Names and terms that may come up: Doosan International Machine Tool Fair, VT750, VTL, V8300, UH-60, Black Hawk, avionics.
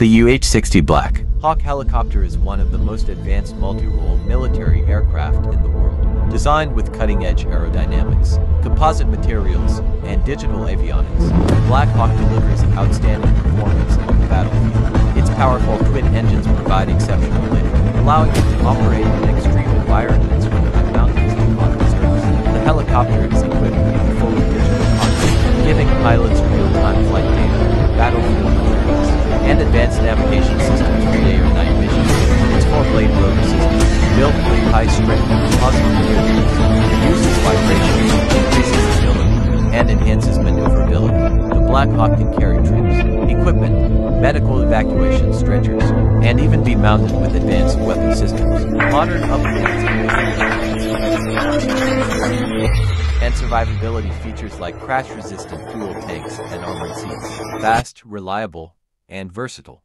The UH-60 Black Hawk helicopter is one of the most advanced multi-role military aircraft in the world, designed with cutting-edge aerodynamics, composite materials, and digital avionics. The Black Hawk delivers outstanding performance on the battlefield, its powerful twin engines provide exceptional lift, allowing it to operate in extreme environments from high mountains to hot deserts. The helicopter is equipped with a fully digital cockpit, giving pilots real-time flight data, battlefield awareness, and advanced navigation systems for day or night missions. Its four-blade rotor system, built with high-strength composite materials, reduces vibrations, increases stability, and enhances maneuverability. The Black Hawk can carry troops, equipment, medical evacuation stretchers, and even be mounted with advanced weapon systems. Modern upgrades and survivability features like crash-resistant fuel tanks and armored seats. Fast, reliable, and versatile.